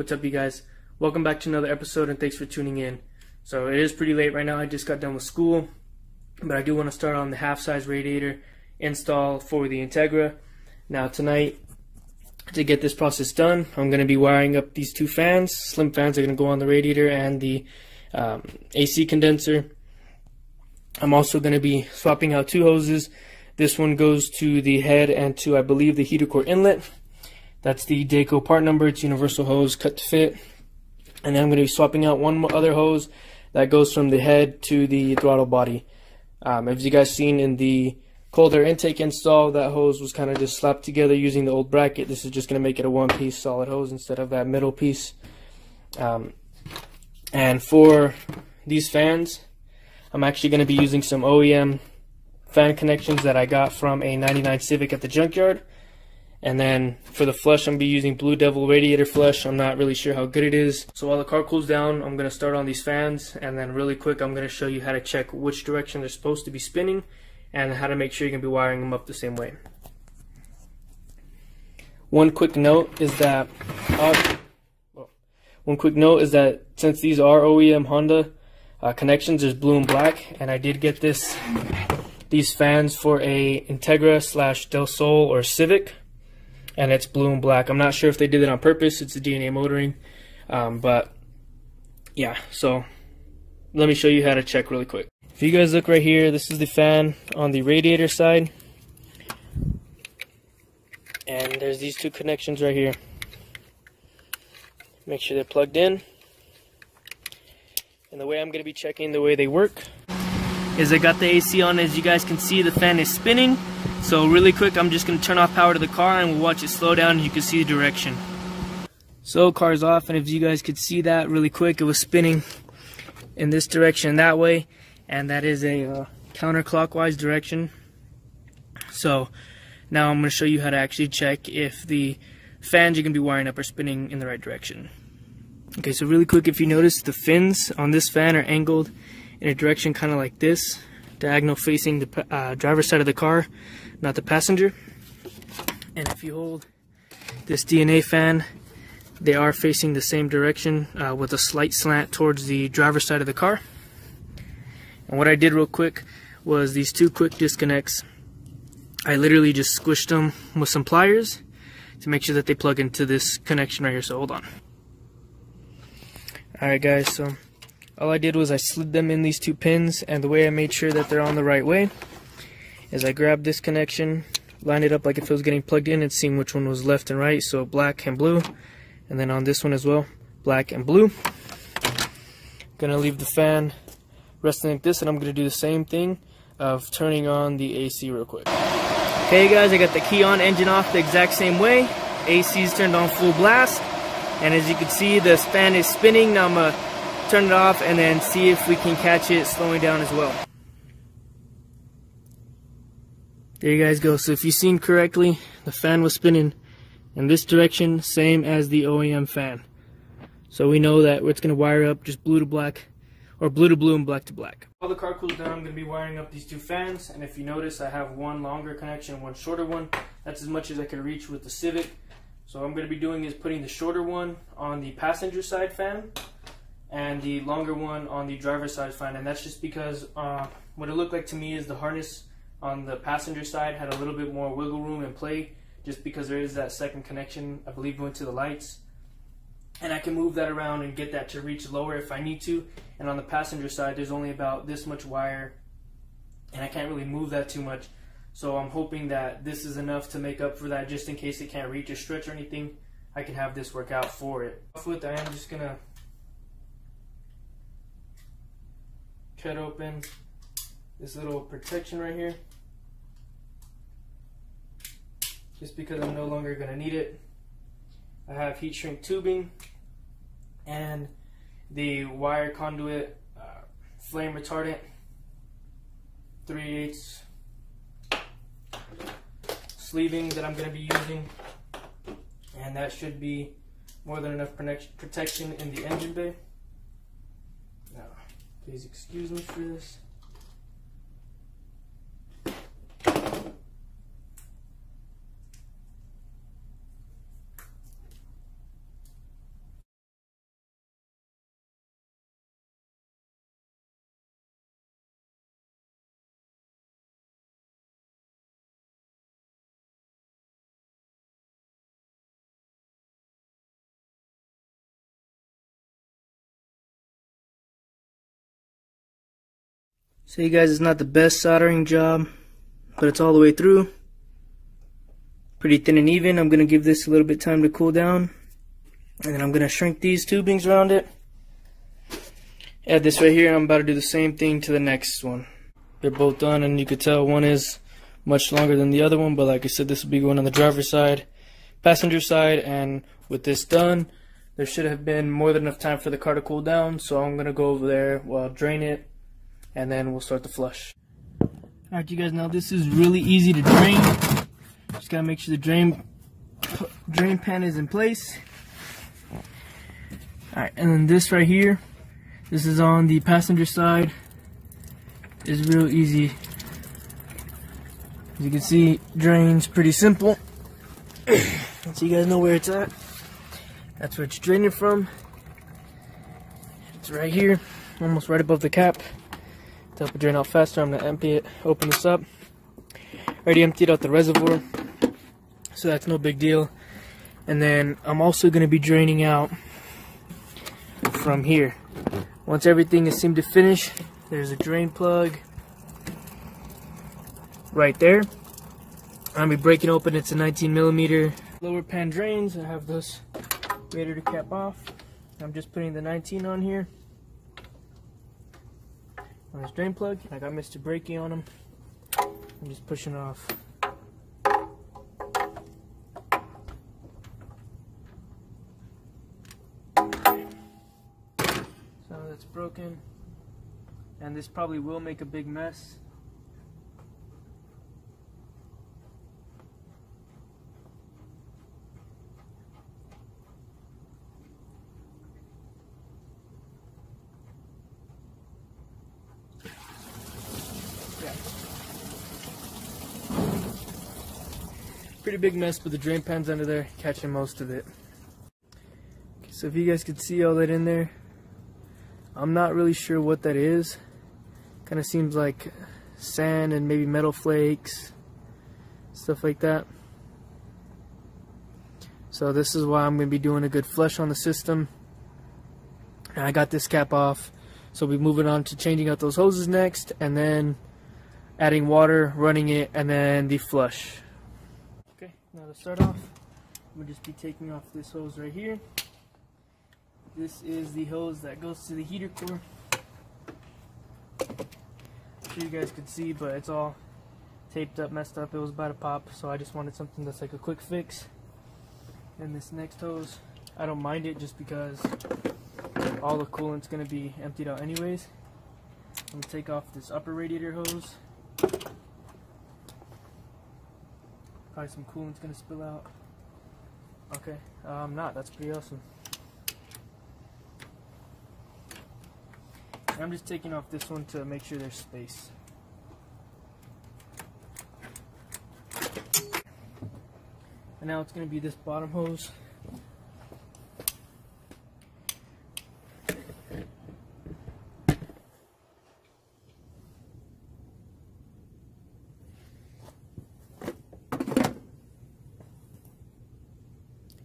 What's up, you guys? Welcome back to another episode, and thanks for tuning in. So it is pretty late right now. I just got done with school, but I do want to start on the half-size radiator install for the Integra. Now tonight, to get this process done, I'm going to be wiring up these two fans. Slim fans are going to go on the radiator and the AC condenser. I'm also going to be swapping out two hoses. This one goes to the head and to, I believe, the heater core inlet. That's the Dayco part number. It's universal hose, cut to fit. And then I'm going to be swapping out one other hose that goes from the head to the throttle body. As you guys seen in the cold air intake install, that hose was kind of just slapped together using the old bracket. This is just going to make it a one-piece solid hose instead of that middle piece. And for these fans, I'm actually going to be using some OEM fan connections that I got from a 99 Civic at the junkyard. And then for the flush, I'm going to be using Blue Devil radiator flush. I'm not really sure how good it is. So while the car cools down, I'm going to start on these fans. And then really quick, I'm going to show you how to check which direction they're supposed to be spinning and how to make sure you're going to be wiring them up the same way. One quick note is that since these are OEM Honda connections, there's blue and black. And I did get these fans for a Integra / Del Sol or Civic. And it's blue and black. I'm not sure if they did it on purpose. It's the DNA Motoring. But yeah, so let me show you how to check really quick. If you guys look right here, this is the fan on the radiator side. And there's these two connections right here. Make sure they're plugged in. And the way I'm going to be checking the way they work is I got the AC on. As you guys can see, the fan is spinning. So really quick, I'm just going to turn off power to the car and we'll watch it slow down and you can see the direction. So car's off, and if you guys could see that really quick, it was spinning in this direction that way, and that is a counterclockwise direction. So now I'm going to show you how to actually check if the fans you're going to be wiring up are spinning in the right direction. Okay, so really quick, if you notice, the fins on this fan are angled in a direction kind of like this, diagonal facing the driver's side of the car, not the passenger. And if you hold this DNA fan, they are facing the same direction with a slight slant towards the driver's side of the car. And what I did real quick was these two quick disconnects. I literally just squished them with some pliers to make sure that they plug into this connection right here. So hold on. Alright guys, so all I did was I slid them in these two pins, and the way I made sure that they're on the right way is I grabbed this connection, lined it up like if it was getting plugged in, and seen which one was left and right, so black and blue, and then on this one as well, black and blue. I'm gonna leave the fan resting like this, and I'm gonna do the same thing of turning on the AC real quick. Okay guys, I got the key on, engine off the exact same way. AC's turned on full blast, and as you can see, the fan is spinning. Now I'm gonna turn it off and then see if we can catch it slowing down as well. There you guys go. So if you've seen correctly, the fan was spinning in this direction, same as the OEM fan. So we know that it's going to wire up just blue to black, or blue to blue and black to black. While the car cools down, I'm going to be wiring up these two fans, and if you notice, I have one longer connection, one shorter one. That's as much as I can reach with the Civic. So what I'm going to be doing is putting the shorter one on the passenger side fan and the longer one on the driver's side fan, and that's just because what it looked like to me is the harness on the passenger side had a little bit more wiggle room and play, just because there is that second connection, I believe, going to the lights, and I can move that around and get that to reach lower if I need to. And on the passenger side, there's only about this much wire, and I can't really move that too much, so I'm hoping that this is enough to make up for that, just in case it can't reach or stretch or anything. I can have this work out for it. I am just gonna cut open this little protection right here, just because I'm no longer going to need it. I have heat shrink tubing, and the wire conduit flame retardant 3/8 sleeving that I'm going to be using, and that should be more than enough protection in the engine bay. Please excuse me for this. So you guys, it's not the best soldering job, but it's all the way through. Pretty thin and even. I'm going to give this a little bit time to cool down. And then I'm going to shrink these tubings around it. Add this right here, and I'm about to do the same thing to the next one. They're both done, and you can tell one is much longer than the other one, but like I said, this will be going on the driver's side, passenger side, and with this done, there should have been more than enough time for the car to cool down, so I'm going to go over there while I drain it, and then we'll start the flush. Alright you guys, now this is really easy to drain. Just got to make sure the drain pan is in place. Alright, and then this right here, this is on the passenger side. It's real easy. As you can see, drain's pretty simple. So you guys know where it's at. That's where it's draining from. It's right here, almost right above the cap. To help it drain out faster, I'm gonna empty it, open this up. Already emptied out the reservoir, so that's no big deal. And then I'm also gonna be draining out from here. Once everything is seemed to finish, there's a drain plug right there. I'm gonna be breaking open, it's a 19mm lower pan drains. I have this ready to cap off. I'm just putting the 19 on here on this drain plug. I got Mr. Brakey on them. I'm just pushing off. So that's broken, and this probably will make a big mess. Pretty big mess, but the drain pan's under there catching most of it. Okay, so if you guys could see all that in there, I'm not really sure what that is. Kind of seems like sand and maybe metal flakes, stuff like that. So this is why I'm going to be doing a good flush on the system. And I got this cap off, so we'll be moving on to changing out those hoses next, and then adding water, running it, and then the flush. Now to start off, I'm going to just be taking off this hose right here. This is the hose that goes to the heater core. I'm sure you guys could see, but it's all taped up, messed up. It was about to pop, so I just wanted something that's like a quick fix. And this next hose, I don't mind it just because all the coolant's going to be emptied out anyways. I'm going to take off this upper radiator hose. Probably some coolant's gonna spill out. Okay, that's pretty awesome. And I'm just taking off this one to make sure there's space. And now it's gonna be this bottom hose.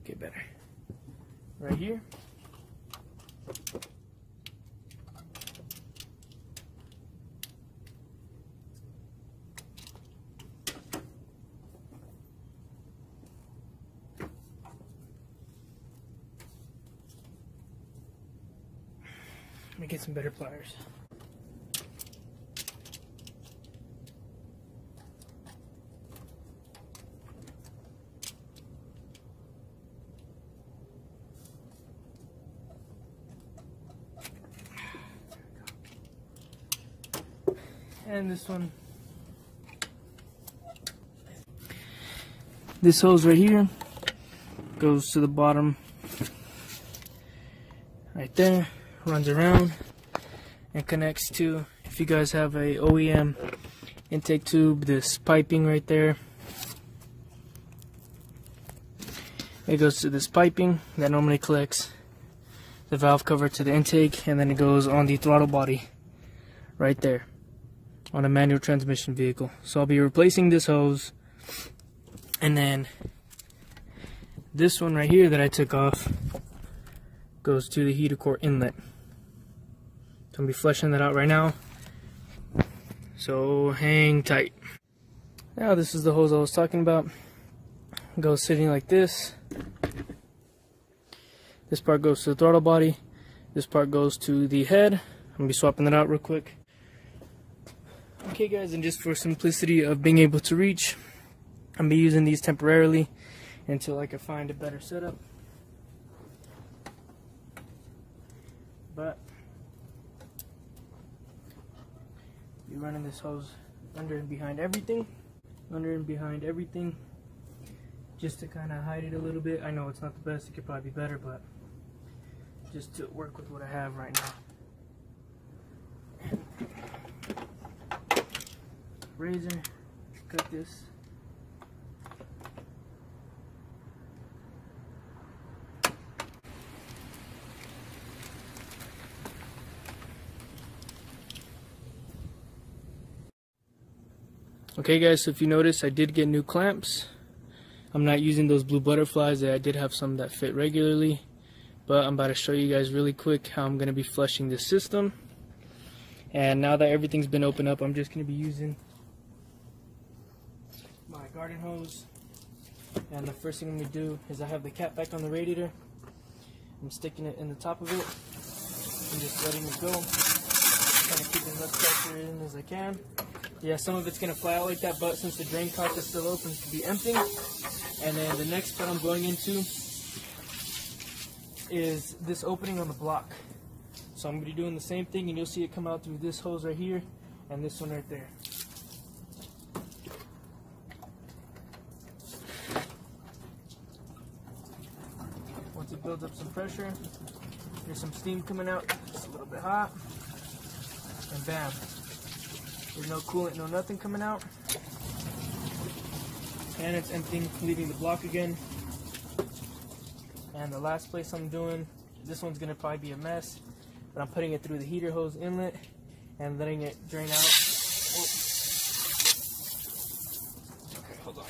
Get better. Right here. Let me get some better pliers. And this one, this hose right here goes to the bottom right there, runs around and connects to, if you guys have a OEM intake tube, this piping right there, it goes to this piping that normally collects the valve cover to the intake, and then it goes on the throttle body right there on a manual transmission vehicle. So I'll be replacing this hose, and then this one right here that I took off goes to the heater core inlet. So I'm going to be flushing that out right now. So hang tight. Now this is the hose I was talking about. Goes sitting like this. This part goes to the throttle body. This part goes to the head. I'm gonna be swapping that out real quick. Okay guys, and just for simplicity of being able to reach, I'm gonna be using these temporarily until I can find a better setup. But you're running this hose under and behind everything, just to kind of hide it a little bit. I know it's not the best, it could probably be better, but just to work with what I have right now. Razor, cut this. Okay guys, so if you notice, I did get new clamps. I'm not using those blue butterflies. I did have some that fit regularly, but I'm about to show you guys really quick how I'm going to be flushing this system. And now that everything's been opened up, I'm just going to be using my garden hose. And the first thing I'm going to do is I have the cap back on the radiator. I'm sticking it in the top of it and just letting it go. Trying to keep as much pressure in as I can. Yeah, some of it's going to fly out like that, but since the drain cock is still open, it can be emptying. And then the next part I'm going into is this opening on the block. So I'm going to be doing the same thing, and you'll see it come out through this hose right here and this one right there. Once it builds up some pressure, there's some steam coming out. It's a little bit hot. And bam. There's no coolant, no nothing coming out. And it's emptying, leaving the block again. And the last place I'm doing, this one's gonna probably be a mess, but I'm putting it through the heater hose inlet and letting it drain out. Whoa. Okay, hold on.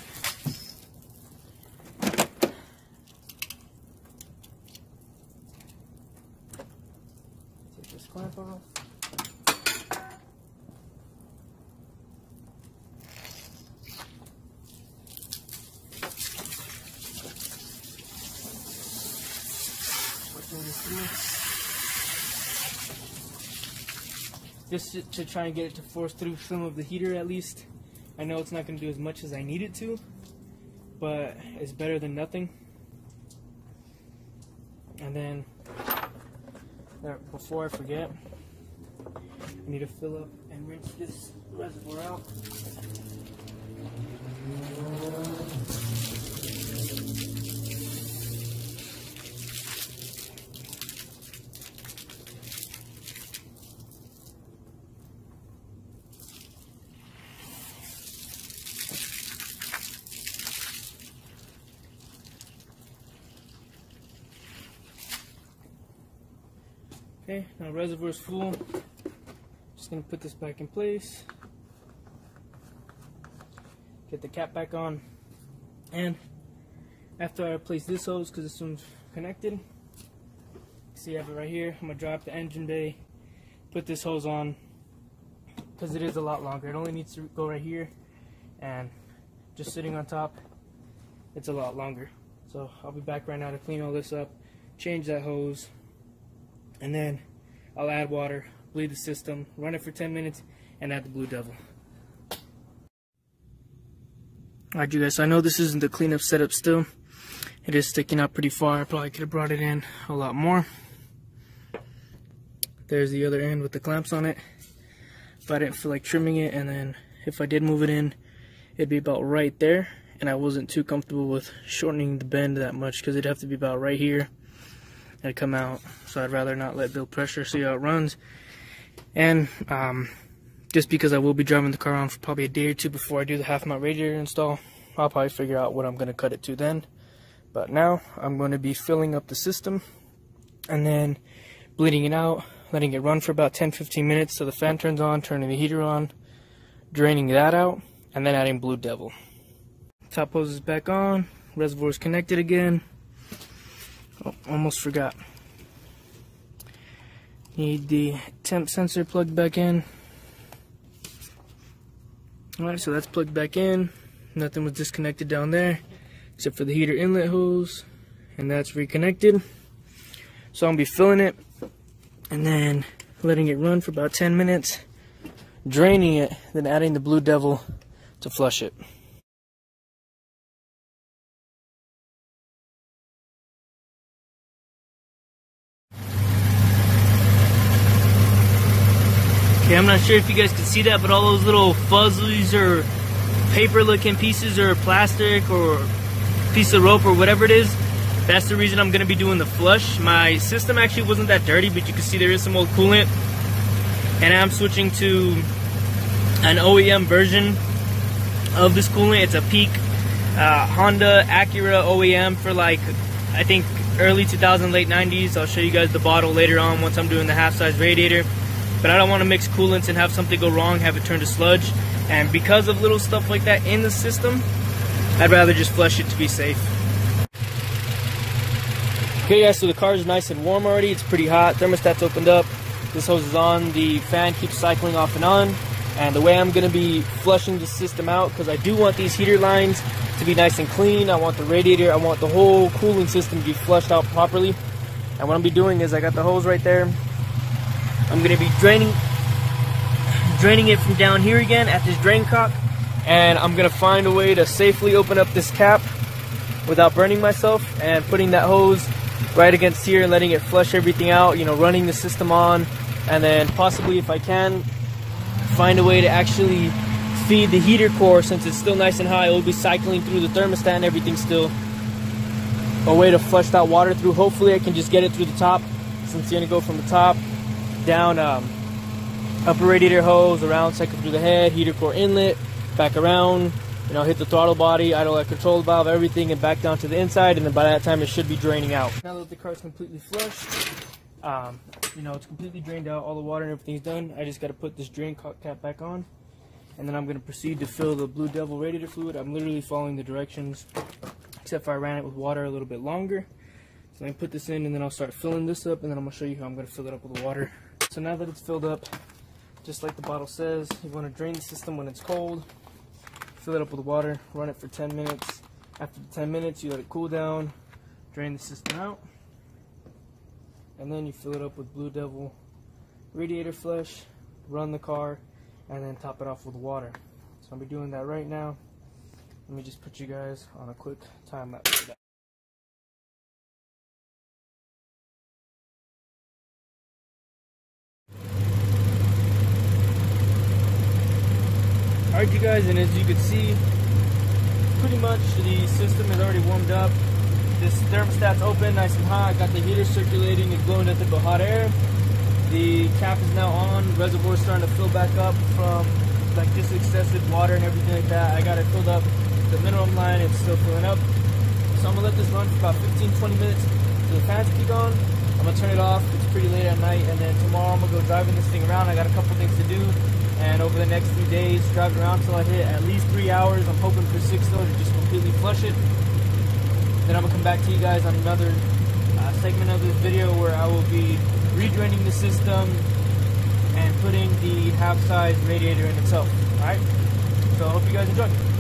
Take this clamp off. Just to try and get it to force through some of the heater at least. I know it's not going to do as much as I need it to, but it's better than nothing. And then, before I forget, I need to fill up and rinse this reservoir out. Okay, now reservoir's full. Just gonna put this back in place. Get the cap back on. And after I replace this hose, because this one's connected, see I have it right here. I'm gonna drop the engine bay, put this hose on, because it is a lot longer. It only needs to go right here, and just sitting on top, it's a lot longer. So I'll be back right now to clean all this up, change that hose, and then I'll add water, bleed the system, run it for 10 minutes, and add the Blue Devil. Alright you guys, so I know this isn't the cleanup setup still. It is sticking out pretty far. I probably could have brought it in a lot more. There's the other end with the clamps on it. But I didn't feel like trimming it, and then if I did move it in, it'd be about right there. And I wasn't too comfortable with shortening the bend that much, because it'd have to be about right here. It'd come out, so I'd rather not let build pressure, see how it runs. And just because I will be driving the car around for probably a day or two before I do the half mount radiator install, I'll probably figure out what I'm going to cut it to then. But now I'm going to be filling up the system and then bleeding it out, letting it run for about 10-15 minutes so the fan turns on, turning the heater on, draining that out, and then adding Blue Devil. Top hose is back on, reservoir is connected again. Oh, almost forgot. Need the temp sensor plugged back in. Alright, so that's plugged back in. Nothing was disconnected down there except for the heater inlet hose, and that's reconnected. So I'm gonna be filling it and then letting it run for about 10 minutes, draining it, then adding the Blue Devil to flush it. Okay, I'm not sure if you guys can see that, but all those little fuzzies or paper looking pieces or plastic or piece of rope or whatever it is, that's the reason I'm going to be doing the flush. My system actually wasn't that dirty, but you can see there is some old coolant, and I'm switching to an OEM version of this coolant. It's a Peak Honda Acura OEM for, like, I think early 2000s, late 90s. I'll show you guys the bottle later on once I'm doing the half-size radiator. But I don't want to mix coolants and have something go wrong, have it turn to sludge. And because of little stuff like that in the system, I'd rather just flush it to be safe. Okay guys, so the car is nice and warm already. It's pretty hot. Thermostat's opened up. This hose is on. The fan keeps cycling off and on. And the way I'm going to be flushing the system out, because I do want these heater lines to be nice and clean. I want the radiator, I want the whole cooling system to be flushed out properly. And what I'm going to be doing is, I got the hose right there. I'm going to be draining it from down here again at this drain cock. And I'm going to find a way to safely open up this cap without burning myself, and putting that hose right against here and letting it flush everything out, you know, running the system on, and then possibly, if I can, find a way to actually feed the heater core, since it's still nice and high. It will be cycling through the thermostat and everything still. A way to flush that water through. Hopefully I can just get it through the top, since you're going to go from the top down, upper radiator hose, around, cycle through the head, heater core inlet, back around, you know, hit the throttle body, idle at control valve, everything, and back down to the inside, and then by that time it should be draining out. Now that the car's completely flushed, you know, it's completely drained out, all the water and everything's done, I just got to put this drain cock cap back on, and then I'm going to proceed to fill the Blue Devil radiator fluid. I'm literally following the directions, except for I ran it with water a little bit longer. So let me put this in, and then I'll start filling this up, and then I'm going to show you how I'm going to fill it up with the water. So now that it's filled up, just like the bottle says, you want to drain the system when it's cold, fill it up with water, run it for 10 minutes. After the 10 minutes, you let it cool down, drain the system out, and then you fill it up with Blue Devil radiator flush, run the car, and then top it off with water. So I'll be doing that right now. Let me just put you guys on a quick time lapse of that. Alright you guys, and as you can see, pretty much the system is already warmed up. This thermostat's open, nice and hot. I got the heater circulating and blowing nothing but hot air. The cap is now on. Reservoir's starting to fill back up from, like, this excessive water and everything like that. I got it filled up. The minimum line, it's still filling up. So I'm going to let this run for about 15-20 minutes until the fan's peak on. I'm going to turn it off. It's pretty late at night, and then tomorrow I'm going to go driving this thing around. I got a couple things to do. And over the next 3 days, driving around till I hit at least 3 hours. I'm hoping for 6 though, to just completely flush it. Then I'm going to come back to you guys on another segment of this video where I will be redraining the system and putting the half-size radiator in itself. Alright? So I hope you guys enjoy.